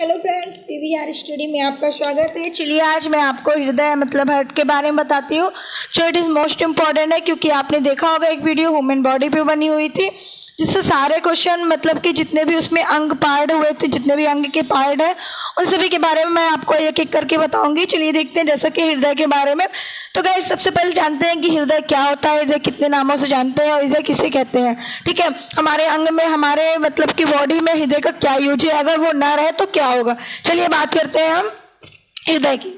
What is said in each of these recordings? Hello friends, PVR study में आपका स्वागत है। चलिए आज मैं आपको हृदय मतलब हार्ट के बारे में बताती हूँ जो इट इज़ मोस्ट इम्पॉर्टेंट है, क्योंकि आपने देखा होगा एक वीडियो ह्यूमन बॉडी पे बनी हुई थी जिससे सारे क्वेश्चन मतलब कि जितने भी उसमें अंग पार्ट हुए थे, जितने भी अंग के पार्ट है उन सभी के बारे में मैं आपको एक एक करके बताऊंगी। चलिए देखते हैं जैसा कि हृदय के बारे में। तो गाइस सबसे पहले जानते हैं कि हृदय क्या होता है, हृदय कितने नामों से जानते हैं और हृदय किसे कहते हैं। ठीक है, हमारे अंग में हमारे मतलब कि बॉडी में हृदय का क्या यूज है, अगर वो ना रहे तो क्या होगा। चलिए बात करते हैं हम हृदय की।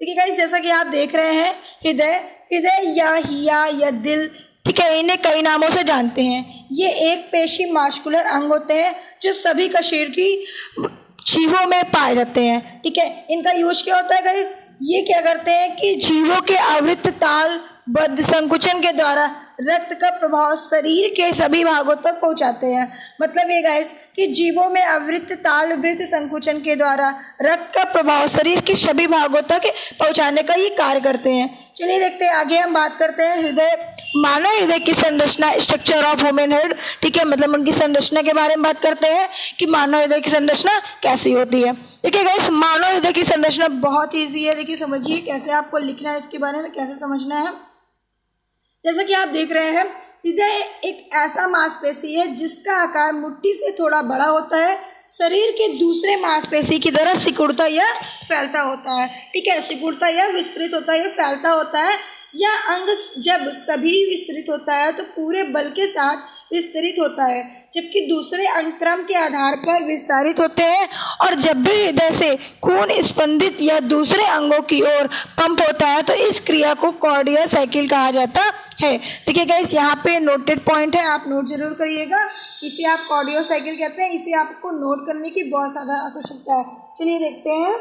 देखिए गाइस जैसा कि आप देख रहे हैं हृदय हृदय या दिल, ठीक है, इन्हें कई नामों से जानते हैं। ये एक पेशी मास्कुलर अंग होते हैं जो सभी का शरीर की जीवों में पाए जाते हैं। ठीक है, इनका यूज क्या होता है गाइस, ये क्या करते हैं कि जीवों के आवृत ताल बद्ध संकुचन के द्वारा रक्त का प्रभाव शरीर के सभी भागों तक पहुंचाते हैं। मतलब ये गाइस कि जीवों में आवृत ताल वृत्त संकुचन के द्वारा रक्त का प्रभाव शरीर के सभी भागों तक पहुंचाने का ये कार्य करते हैं। चलिए देखते हैं आगे, हम बात करते हैं हृदय मानव हृदय की संरचना, स्ट्रक्चर ऑफ ह्यूमन हार्ट। ठीक है, मतलब उनकी संरचना के बारे में बात करते हैं कि मानव हृदय की संरचना कैसी होती है। देखिए गाइस मानव हृदय की संरचना बहुत ईजी है। देखिए समझिए कैसे आपको लिखना है, इसके बारे में कैसे समझना है। जैसा कि आप देख रहे हैं हृदय एक ऐसा मांसपेशी है जिसका आकार मुट्ठी से थोड़ा बड़ा होता है, शरीर के दूसरे मांसपेशी की तरह सिकुड़ता या फैलता होता है। ठीक है, सिकुड़ता या विस्तृत होता है या फैलता होता है। यह अंग जब सभी विस्तृत होता है तो पूरे बल के साथ विस्तृत होता है, जबकि दूसरे अंग क्रम के आधार पर विस्तारित होते हैं। और जब भी हृदय से खून स्पंदित या दूसरे अंगों की ओर पंप होता है तो इस क्रिया को कार्डियक साइकिल कहा जाता है। देखिए गाइस यहाँ पे नोटेड पॉइंट है, आप नोट जरूर करिएगा। इसे आप कार्डियक साइकिल कहते हैं, इसे आपको नोट करने की बहुत ज़्यादा आवश्यकता है। चलिए देखते हैं।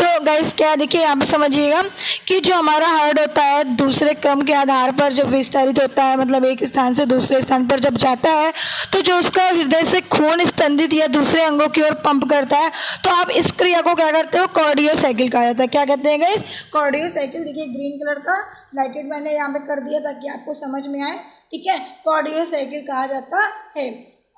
तो गाइस क्या देखिए यहाँ पे समझिएगा कि जो हमारा हार्ट होता है दूसरे क्रम के आधार पर जब विस्तारित होता है, मतलब एक स्थान से दूसरे स्थान पर जब जाता है तो जो उसका हृदय से खून स्पंदित या दूसरे अंगों की ओर पंप करता है तो आप इस क्रिया को क्या करते हो, कार्डियो साइकिल कहा जाता है। क्या कहते हैं गाइस, कार्डियो साइकिल। देखिए ग्रीन कलर का लाइटेड मैंने यहाँ पे कर दिया ताकि आपको समझ में आए। ठीक है, कार्डियो साइकिल कहा जाता है।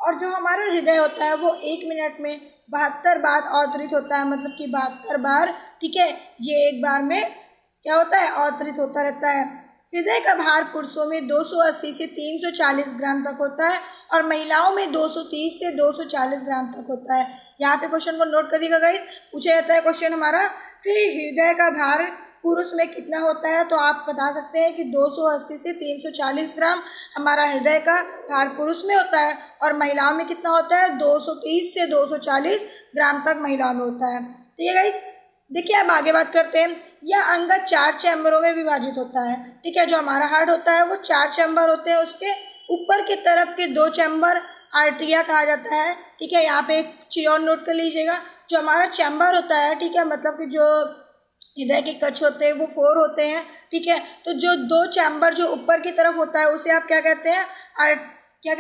और जो हमारा हृदय होता है वो एक मिनट में 72 बार अवतरित होता है, मतलब कि 72 बार। ठीक है, ये एक बार में क्या होता है, अवतरित होता रहता है। हृदय का भार पुरुषों में 280 से 340 ग्राम तक होता है और महिलाओं में 230 से 240 ग्राम तक होता है। यहाँ पे क्वेश्चन को नोट करिएगा गाइस। पूछा जाता है क्वेश्चन हमारा कि हृदय का भार पुरुष में कितना होता है, तो आप बता सकते हैं कि 280 से 340 ग्राम हमारा हृदय का भार पुरुष में होता है और महिलाओं में कितना होता है, 230 से 240 ग्राम तक महिलाओं में होता है। ठीक है गाइस, देखिए अब आगे बात करते हैं। यह अंग 4 चैम्बरों में विभाजित होता है। ठीक है, जो हमारा हार्ट होता है वो 4 चैम्बर होते हैं। उसके ऊपर के तरफ के 2 चैम्बर आर्ट्रिया कहा जाता है। ठीक है, यहाँ पे एक चीज़ और नोट कर लीजिएगा, जो हमारा चैम्बर होता है, ठीक है, मतलब कि जो हृदय के कक्ष होते हैं वो 4 होते हैं। ठीक है, तो जो 2 चैम्बर जो ऊपर की तरफ होता है उसे आप क्या कहते हैं, आर्ट्रिया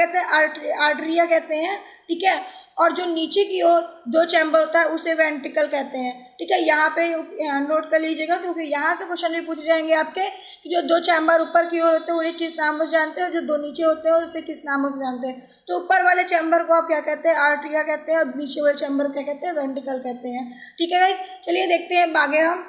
कहते हैं। ठीक है, और जो नीचे की ओर 2 चैम्बर होता है उसे वेंट्रिकल कहते हैं। ठीक है, यहाँ पे नोट कर लीजिएगा क्योंकि यहाँ से क्वेश्चन भी पूछे जाएंगे आपके कि जो 2 चैम्बर ऊपर की ओर होते हैं उन्हें किस नामों से जानते हैं और जो 2 नीचे होते हैं उसे किस नामों से जानते हैं। तो ऊपर वाले चैम्बर को आप क्या कहते हैं, आर्ट्रिया कहते हैं, और नीचे वाले चैम्बर को क्या कहते हैं, वेंट्रिकल कहते हैं। ठीक है गाइस, चलिए देखते हैं आगे हम।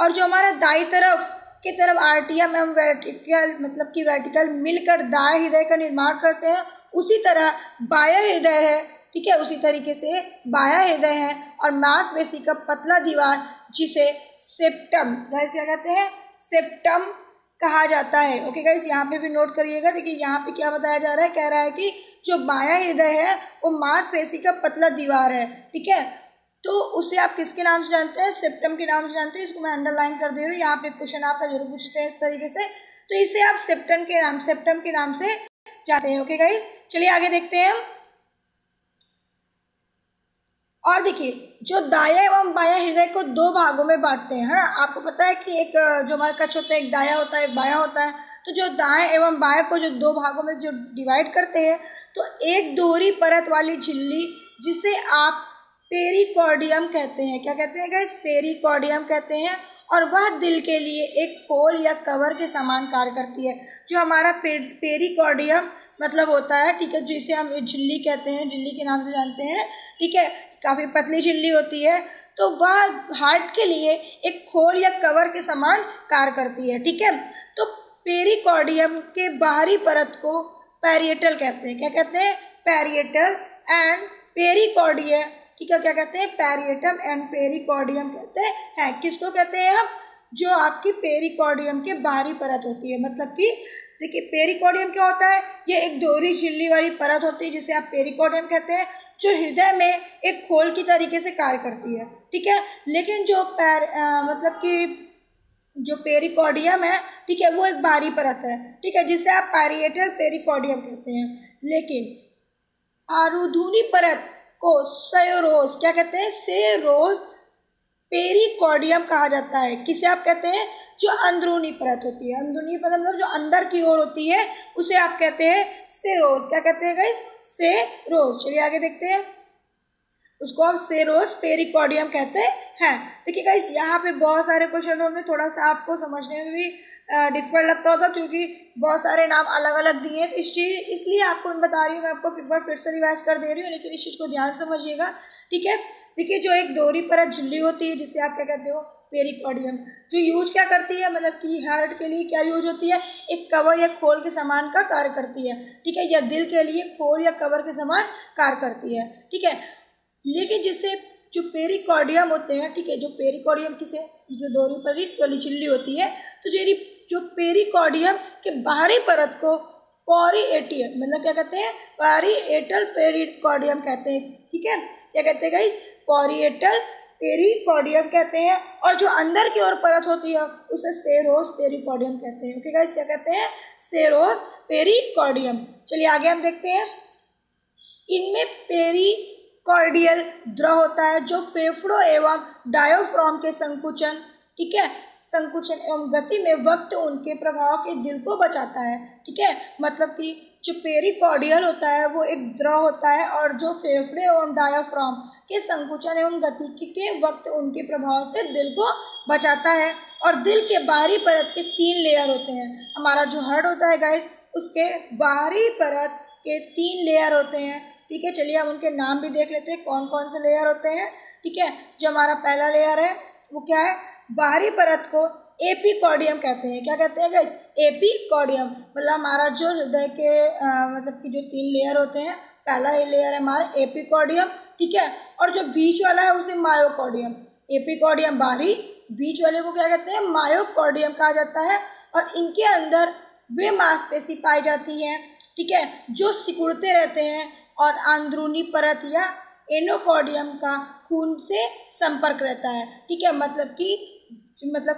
और जो हमारा दाई तरफ की तरफ आर्टियम एवं वेंट्रिकल मतलब कि वेंट्रिकल मिलकर दाएं हृदय का निर्माण करते हैं, उसी तरह बायां हृदय है। ठीक है, उसी तरीके से बायां हृदय है और मांसपेशी का पतला दीवार जिसे सेप्टम गाइस क्या कहते हैं, सेप्टम कहा जाता है। ओके गाइस, यहाँ पे भी नोट करिएगा। देखिए यहाँ पे क्या बताया जा रहा है, कह रहा है कि जो बायां हृदय है वो मांसपेशी का पतला दीवार है। ठीक है, तो उसे आप किसके नाम से जानते हैं, सेप्टम के नाम से जानते हैं। इसको मैं अंडरलाइन कर दे रही हूँ, यहाँ पे क्वेश्चन आपका जरूर पूछते हैं इस तरीके से, तो इसे आप सेप्टम के नाम से जानते हैं। ओके गाइस, चलिए आगे देखते हैं हम। और देखिए जो दाया एवं बाया हृदय को 2 भागों में बांटते हैं, हाँ आपको पता है कि एक जो हमारा कक्ष होता है एक दाया होता है एक बाया होता है, तो जो दाएं एवं बाया को जो 2 भागों में जो डिवाइड करते हैं तो एक दोहरी परत वाली झिल्ली जिसे आप पेरिकॉर्डियम कहते हैं। क्या कहते हैं गाइस, पेरिकॉर्डियम कहते हैं, और वह दिल के लिए एक खोल या कवर के समान कार्य करती है। जो हमारा पेरिकॉर्डियम मतलब होता है, ठीक है, जिसे हम झिल्ली कहते हैं, झिल्ली के नाम से जानते हैं, ठीक है, काफ़ी पतली झिल्ली होती है, तो वह हार्ट के लिए एक खोल या कवर के समान कार्य करती है, ठीक है। तो पेरिकॉर्डियम के बाहरी परत को पैरिएटल कहते हैं, क्या कहते हैं? पैरिएटल एंड पेरिकॉर्डियम, ठीक है, क्या कहते हैं? पैरिएटम एंड पेरिकॉर्डियम कहते हैं। किसको कहते हैं हम? जो आपकी पेरिकॉर्डियम के बाहरी परत होती है, मतलब कि देखिए पेरिकॉर्डियम क्या होता है, ये एक दोहरी झिल्ली वाली परत होती है जिसे आप पेरिकॉर्डियम कहते हैं, जो हृदय में एक खोल की तरीके से कार्य करती है, ठीक है। लेकिन जो जो पेरिकॉर्डियम है, ठीक है, वो एक बाहरी परत है, ठीक है, जिसे आप पैरिएटल पेरिकॉर्डियम कहते हैं। लेकिन आरूढ़ूनी परत को सेरोस, क्या कहते हैं? सेरोस पेरिकॉर्डियम कहा जाता है। किसे आप कहते हैं? जो अंदरूनी परत होती है, अंदरूनी परत मतलब जो अंदर की ओर होती है, उसे आप कहते हैं सेरोस। क्या कहते हैं गाइस? सेरोस। चलिए आगे देखते हैं, उसको आप सेरोस पेरिकॉर्डियम कहते हैं। देखिए गाइस, यहाँ पे बहुत सारे क्वेश्चन होंगे, थोड़ा सा आपको समझने में भी डिफिकल्ट लगता होगा क्योंकि बहुत सारे नाम अलग अलग दिए हैं, तो इस चीज़ इसलिए आपको मैं बता रही हूँ, मैं आपको फिर से रिवाइज कर दे रही हूँ, लेकिन इस चीज़ को ध्यान समझिएगा, ठीक है। देखिए जो एक दोहरी परत झिल्ली होती है जिसे आप क्या कहते हो? पेरिकॉर्डियम। जो यूज क्या करती है, मतलब कि हार्ट के लिए क्या यूज होती है? एक कवर या खोल के समान का कार्य करती है, ठीक है, या दिल के लिए खोल या कवर के समान कार्य करती है, ठीक है। लेकिन जिससे जो पेरिकॉर्डियम होते हैं, ठीक है, जो पेरिकॉर्डियम किसे, जो दोहरी परत वाली झिल्ली होती है, तो जो पेरिकॉर्डियम के बाहरी परत को पैरिएटल मतलब क्या कहते हैं? पैरिएटल पेरिकॉर्डियम कहते हैं, ठीक है, क्या कहते हैं गाइस? पैरिएटल पेरिकॉर्डियम कहते हैं। और जो अंदर की ओर परत होती है उसे सेरोस पेरिकॉर्डियम कहते हैं। ओके गाइस, क्या कहते हैं? Serous pericardium. चलिए आगे हम देखते हैं, इनमें पेरिकॉर्डियल द्रव होता है जो फेफड़ों एवं डायोफ्राम के संकुचन, ठीक है, संकुचन एवं गति में वक्त उनके प्रभाव के दिल को बचाता है, ठीक है। मतलब कि जो पेरिकॉर्डियल होता है वो एक द्रव होता है और जो फेफड़े एवं डायाफ्राम के संकुचन एवं गति के वक्त उनके प्रभाव से दिल को बचाता है। और दिल के बाहरी परत के तीन लेयर होते हैं। हमारा जो हार्ट होता है गाइस, उसके बाहरी परत के तीन लेयर होते हैं, ठीक है। चलिए हम उनके नाम भी देख लेते हैं, कौन कौन से लेयर होते हैं, ठीक है। जो हमारा पहला लेयर है वो क्या है? बाहरी परत को एपिकॉर्डियम कहते हैं। क्या कहते हैं गाइस? एपिकॉर्डियम। मतलब हमारा जो हृदय के मतलब कि जो तीन लेयर होते हैं, पहला ये लेयर है हमारा एपिकॉर्डियम, ठीक है, और जो बीच वाला है उसे मायोकॉर्डियम। एपिकॉर्डियम बाहरी, बीच वाले को क्या कहते हैं? मायोकॉर्डियम कहा जाता है। और इनके अंदर वे मांसपेशी पाई जाती हैं, ठीक है, जो सिकुड़ते रहते हैं और अंदरूनी परत या एंडोकार्डियम का खून से संपर्क रहता है, ठीक है। मतलब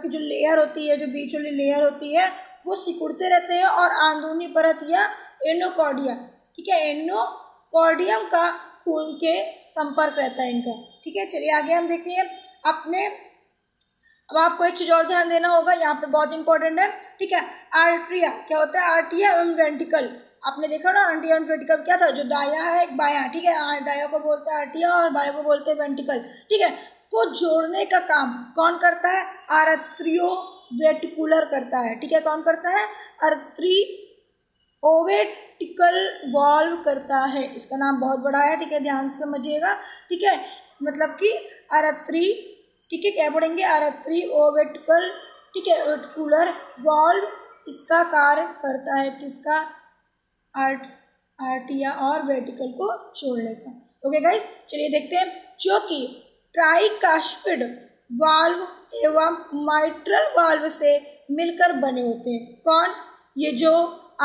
कि जो लेयर होती है, जो बीच वाली लेयर होती है, वो सिकुड़ते रहते हैं और अंदरूनी परत या एंडोकार्डियम, ठीक है, एंडोकार्डियम का खून के संपर्क रहता है इनका, ठीक है। चलिए आगे हम देखते हैं अपने, अब आपको एक चीज़ और ध्यान देना होगा, यहाँ पे बहुत इंपॉर्टेंट है, ठीक है। आर्ट्रिया क्या होता है? आर्ट्रिया एवं वेंट्रिकल, आपने देखा ना आर्ट्रिया एंड वेंट्रिकल क्या था, जो दाया है एक बाया, ठीक है, दाया को बोलते हैं आर्ट्रिया और बाया को बोलते हैं वेंट्रिकल, ठीक है, को जोड़ने का काम कौन करता है? आट्रियोवेंट्रिकुलर करता है, ठीक है, कौन करता है? आट्रियोवेंट्रिकल वॉल्व करता है। इसका नाम बहुत बड़ा है, ठीक है, ध्यान से समझिएगा, ठीक है। मतलब कि आट्री, ठीक है, क्या पढ़ेंगे? आट्रियोवेंट्रिकल, ठीक है, वेंट्रिकुलर वॉल्व इसका कार्य करता है, किसका? आर्ट्रिया और वेंट्रिकल को जोड़ने का। ओके गाइस, चलिए देखते हैं, जो कि ट्राइकुस्पिड वाल्व एवं माइट्रल वाल्व से मिलकर बने होते हैं। कौन? ये जो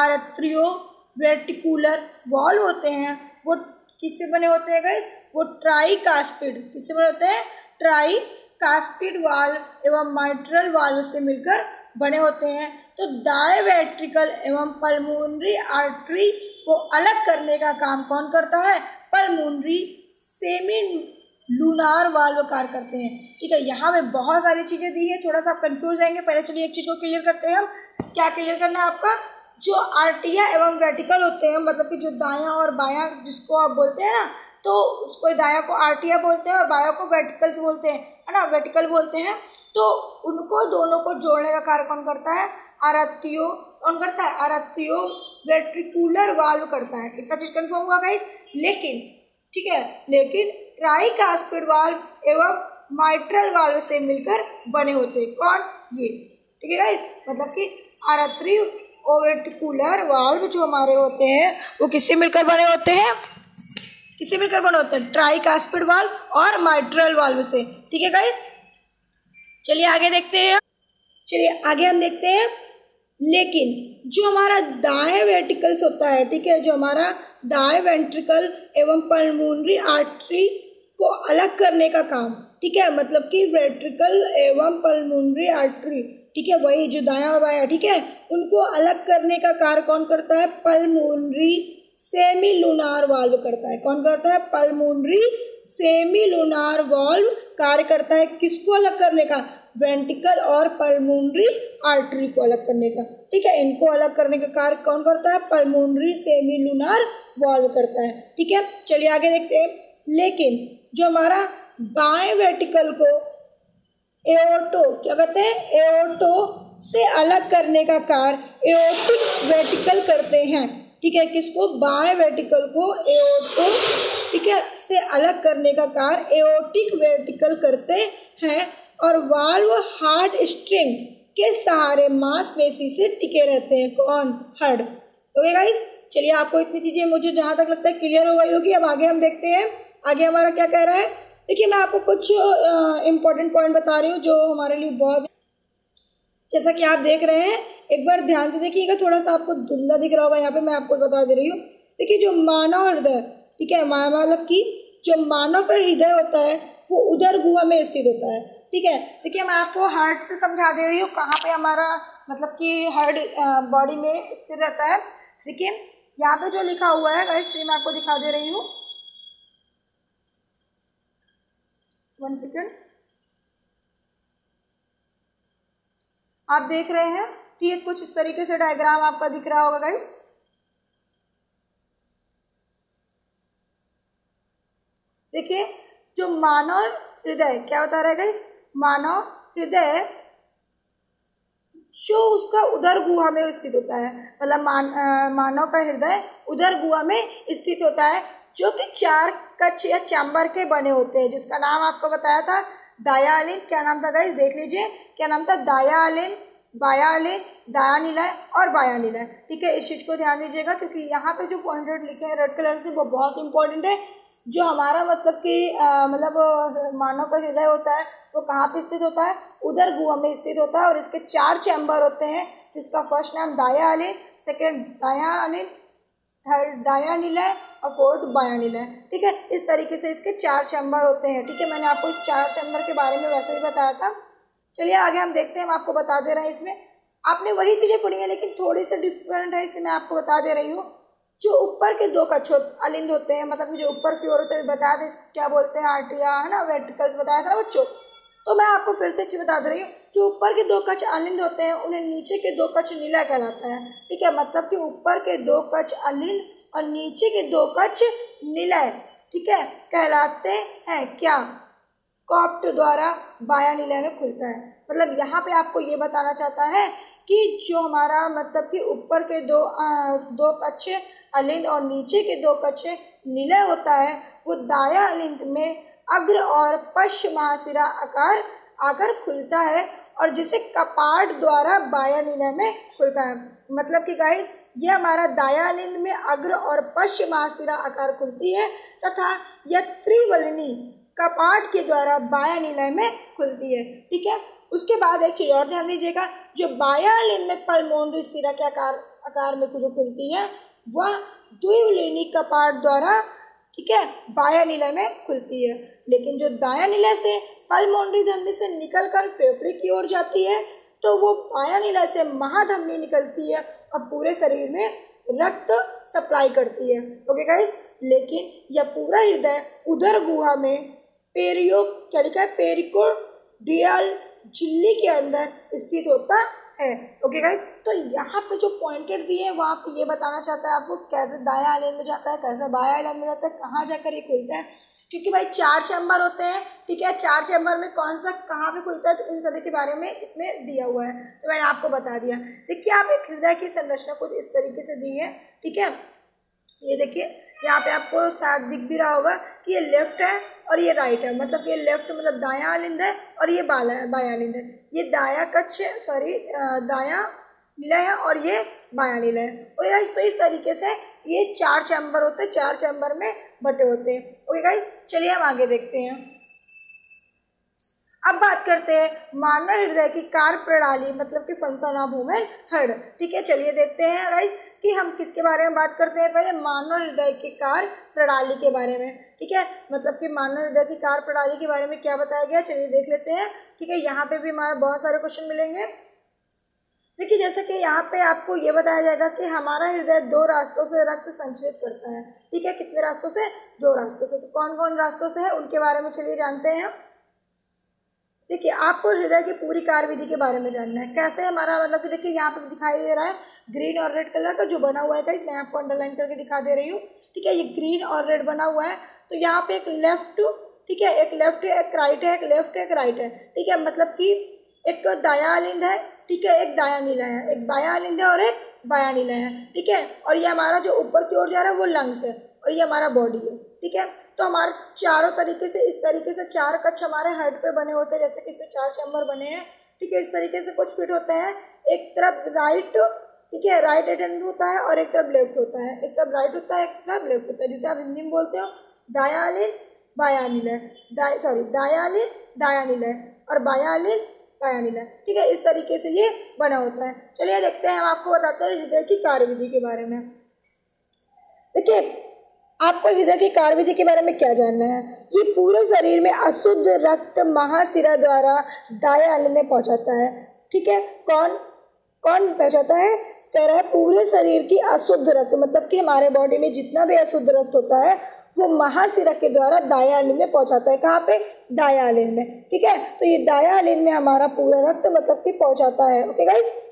आट्रियोवेंट्रिकुलर वाल्व होते हैं वो किससे बने होते हैं गाइस? वो ट्राइकुस्पिड, किससे बने होते हैं? ट्राइकुस्पिड वाल्व एवं माइट्रल वाल्व से मिलकर बने होते हैं। तो दाएं वेंट्रिकल एवं पल्मोनरी आर्टरी को अलग करने का काम कौन करता है? पल्मोनरी सेमिलुनार वाल्व कार्य करते हैं, ठीक है। यहाँ में बहुत सारी चीज़ें दी है, थोड़ा सा आप कन्फ्यूज रहेंगे। पहले चलिए एक चीज़ को क्लियर करते हैं हम। क्या क्लियर करना है आपका? जो आर्ट्रिया एवं वेंट्रिकल होते हैं, मतलब कि जो दायां और बायां जिसको आप बोलते हैं ना, तो उसको दायां को आर्ट्रिया बोलते हैं और बायां को वेंट्रिकल्स बोलते हैं, है ना, वेंट्रिकल बोलते हैं। तो उनको दोनों को जोड़ने का कार्य कौन करता है? आट्रियो, कौन करता है? आट्रियो वेट्रिकुलर वाल्व करता है, इतना चीज कंफर्म हुआ गाइस। लेकिन ठीक है, लेकिन ट्राइकास्पिड वाल्व एवं माइट्रल वाल्व से मिलकर बने होते हैं। कौन? ये। ठीक है गाइस, मतलब कि आट्रियोवेंट्रिकुलर वाल्व जो हमारे होते हैं वो किससे मिलकर बने होते हैं? किससे मिलकर बने होते हैं? ट्राइकास्पिड वाल्व और माइट्रल वाल्व से। ठीक है गाइस, चलिए आगे देखते हैं। चलिए आगे हम देखते हैं, लेकिन जो हमारा दाएं वेंट्रिकल्स होता है, ठीक है, जो हमारा दाएं वेंट्रिकल एवं पल्मोनरी आर्टरी को अलग करने का काम, ठीक है, मतलब कि वेंट्रिकल एवं पल्मोनरी आर्टरी, ठीक है, वही जो दाया और बाया, ठीक है, उनको अलग करने का कार्य कौन करता है? पल्मोनरी सेमीलुनार वाल्व करता है। कौन करता है? पल्मोनरी सेमीलुनार वाल्व कार्य करता है किसको अलग करने का? वेंट्रिकल और पल्मोनरी आर्टरी को अलग करने का। ठीक है, इनको अलग करने का कार्य कौन करता है? पल्मोनरी सेमीलुनार वाल्व करता है। ठीक है, चलिए आगे देखते हैं, लेकिन जो हमारा बाएं वेंट्रिकल को एओर्टो, क्या कहते हैं, एओर्टो से अलग करने का कार्य एओर्टिक वेंट्रिकल करते हैं। ठीक है, किसको? बाएं वेंट्रिकल को एओर्टो, ठीक है, से अलग करने का कार्य एओर्टिक वेंट्रिकल करते हैं और वाल्व हार्ट स्ट्रिंग के सहारे मांसपेशी से टिके रहते हैं। कौन? हार्ट। ओके गाइस, चलिए आपको इतनी चीज़ें मुझे जहाँ तक लगता है क्लियर हो गई होगी। अब आगे हम देखते हैं, आगे हमारा क्या कह रहा है। देखिए, मैं आपको कुछ इम्पोर्टेंट पॉइंट बता रही हूँ जो हमारे लिए बहुत, जैसा कि आप देख रहे हैं, एक बार ध्यान से देखिएगा, थोड़ा सा आपको धुंधला दिख रहा होगा, यहाँ पे मैं आपको बता दे रही हूँ। देखिए, जो मानव हृदय, ठीक है, मतलब कि जो मानव का हृदय होता है वो उदर गुहा में स्थित होता है। ठीक है, देखिए मैं आपको हार्ट से समझा दे रही हूँ कहाँ पे हमारा, मतलब कि हार्ट बॉडी में स्थित रहता है। देखिए यहाँ पे जो लिखा हुआ है गाइस, मैं आपको दिखा दे रही हूँ, 1 सेकेंड, आप देख रहे हैं, ठीक है, कुछ इस तरीके से डायग्राम आपका दिख रहा होगा गाइस। देखिए, जो मानव हृदय, क्या बता रहा है गाइस, मानव हृदय जो उसका उदर गुहा में स्थित होता है, मतलब मानव का हृदय उदर गुहा में स्थित होता है, जो कि 4 कक्ष या चैम्बर के बने होते हैं, जिसका नाम आपको बताया था दाया आलिंग, क्या नाम था गाइस, देख लीजिए क्या नाम था, दाया आलिंग, बाया आलिंग, दाया निलय और बाया निलय। ठीक है, इस चीज़ को ध्यान दीजिएगा क्योंकि यहाँ पे जो पॉइंटेड लिखे हैं रेड कलर से वो बहुत इंपॉर्टेंट है। जो हमारा मतलब कि मानव का हृदय होता है वो कहाँ पे स्थित होता है? उदर गुहा में स्थित होता है और इसके 4 चैम्बर होते हैं, जिसका फर्स्ट नाम दाया आलिंग, सेकेंड दाया आलिंग, थर्ड दाया निलय और फोर्थ बाया निलय। ठीक है, इस तरीके से इसके 4 चैम्बर होते हैं। ठीक है, मैंने आपको इस 4 चैम्बर के बारे में वैसे ही बताया था। चलिए आगे हम देखते हैं, हम आपको बता दे रहे हैं, इसमें आपने वही चीज़ें पढ़ी हैं लेकिन थोड़ी सी डिफरेंट है, इसलिए मैं आपको बता दे रही हूँ। जो ऊपर के 2 कक्ष अलिंद होते हैं, मतलब जो ऊपर की ओर होते हैं, बताया था इसको क्या बोलते हैं, आर्ट्रिया, है ना, वेंट्रिकल्स बताया था बच्चों। तो मैं आपको फिर से बता दे रही हूँ, जो ऊपर के 2 कक्ष अलिंद होते हैं उन्हें नीचे के 2 कक्ष निलय कहलाता है। ठीक है, मतलब कि ऊपर के 2 कक्ष अलिंद और नीचे के 2 कक्ष निलय, ठीक है, कहलाते हैं। क्या? कॉप्ट द्वारा बाया निलय में खुलता है। मतलब यहाँ पे आपको ये बताना चाहता है कि जो हमारा मतलब कि ऊपर के 2 कक्ष अलिंद और नीचे के 2 कक्ष निलय होता है वो दाया अलिंद में अग्र और पश्च महाशिरा आकार आकर खुलता है और जिसे कपाट द्वारा बाया निलय में खुलता है। मतलब कि गाइस, यह हमारा दाया अलिंद में अग्र और पश्च महाशिरा आकार खुलती है तथा यह त्रिवलनी कपाट के द्वारा बाया निलय में खुलती है। ठीक है, उसके बाद एक चीज और ध्यान दीजिएगा, जो बाया अलिंद में पल्मोनरी सिरा के आकार में जो खुलती है वह द्विवलिनी कपाट द्वारा, ठीक है, बाया निलय में खुलती है। लेकिन जो दाया निलय से पल्मोनरी धमनी से निकलकर फेफड़े की ओर जाती है तो वो बाया निलय से महाधमनी निकलती है और पूरे शरीर में रक्त सप्लाई करती है। ओके गाइस, लेकिन यह पूरा हृदय उदर गुहा में पेरिकोडियल झिल्ली के अंदर स्थित होता है। ओके गाइस, तो यहाँ पे जो पॉइंटेड दिए हैं वहाँ पे ये बताना चाहता है आपको, कैसे दाया आलिंद में जाता है, कैसे बाया आलिंद में जाता है, कहाँ जाकर ये खुलता है। क्योंकि भाई चार चैम्बर होते हैं, ठीक है, चार चैम्बर में कौन सा कहाँ पे खुलता है, तो इन सभी के बारे में इसमें दिया हुआ है, तो मैंने आपको बता दिया। देखिए आप एक हृदय की संरचना कुछ इस तरीके से दी है, ठीक है। ये देखिए यहाँ पे आपको साथ दिख भी रहा होगा कि ये लेफ्ट है और ये राइट है, मतलब ये लेफ्ट मतलब दाया लिंद है और ये बाया लिंद है, ये दाया कच्छ सॉरी दाया नीला है और ये बाया नीला है। ओके गाइस, तो इस तरीके से ये चार चैम्बर होते हैं, चार चैम्बर में बटे होते हैं। ओके गाइस, चलिए हम आगे देखते हैं। अब बात करते हैं मानव हृदय की कार्य प्रणाली, मतलब कि फंक्शन ऑफ ह्यूमन हार्ट, ठीक है। चलिए देखते हैं गाइस कि हम किसके बारे में बात करते हैं। पहले मानव हृदय की कार्य प्रणाली के बारे में, ठीक है, मतलब कि मानव हृदय की कार्य प्रणाली के बारे में क्या बताया गया, चलिए देख लेते हैं, ठीक है। यहाँ पे भी हमारे बहुत सारे क्वेश्चन मिलेंगे। देखिए जैसे कि यहाँ पे आपको ये बताया जाएगा कि हमारा हृदय दो रास्तों से रक्त संचरित करता है, ठीक है। कितने रास्तों से? दो रास्तों से। तो कौन कौन रास्तों से है उनके बारे में चलिए जानते हैं। देखिए आपको हृदय की पूरी कार्यविधि के बारे में जानना है, कैसे हमारा, मतलब कि देखिए यहाँ पे दिखाई दे रहा है ग्रीन और रेड कलर का जो बना हुआ है, इसमें आपको अंडरलाइन करके दिखा दे रही हूँ, ठीक है। ये ग्रीन और रेड बना हुआ है, तो यहाँ पे एक लेफ्ट, ठीक है, एक लेफ्ट है, एक राइट है, एक लेफ्ट है, एक राइट है, ठीक है। मतलब कि एक दाया लिंद है, ठीक है, एक दाया नीला है, एक बाया लिंद है और एक बाया नीला है, ठीक है। और ये हमारा जो ऊपर की ओर जा रहा है वो लंग्स है और ये हमारा बॉडी है, ठीक है। तो हमारे चारों तरीके से, इस तरीके से चार कक्ष हमारे हार्ट पे बने होते हैं, जैसे कि इसमें चार चैम्बर बने हैं, ठीक है। इस तरीके से कुछ फिट होते हैं, एक तरफ राइट, ठीक है, राइट एटेंडेंट होता है और एक तरफ लेफ्ट होता है, एक तरफ राइट होता है, एक तरफ लेफ्ट होता है, जिसे आप हिंदी में बोलते हो दाया लिंद बाया नीला, सॉरी दाया लिंद दाया नीला और बाया लिंद बाया नीला, ठीक है। इस तरीके से ये बना होता है। चलिए देखते हैं, हम आपको बताते हैं हृदय की कार्यविधि के बारे में। देखिए आपको हृदय की कार्यविधि के बारे में क्या जानना है, ये पूरे शरीर में अशुद्ध रक्त महाशिरा द्वारा दाया लिंग में पहुंचाता है, ठीक है। कौन कौन पहुंचाता है? कह रहा है पूरे शरीर की अशुद्ध रक्त, मतलब कि हमारे बॉडी में जितना भी अशुद्ध रक्त होता है वो महाशिरा के द्वारा दाया लिंग में पहुंचाता है। कहाँ पे? दाया लिंग में, ठीक है। तो ये दाया लिंग में हमारा पूरा रक्त मतलब कि पहुंचाता है। Okay guys,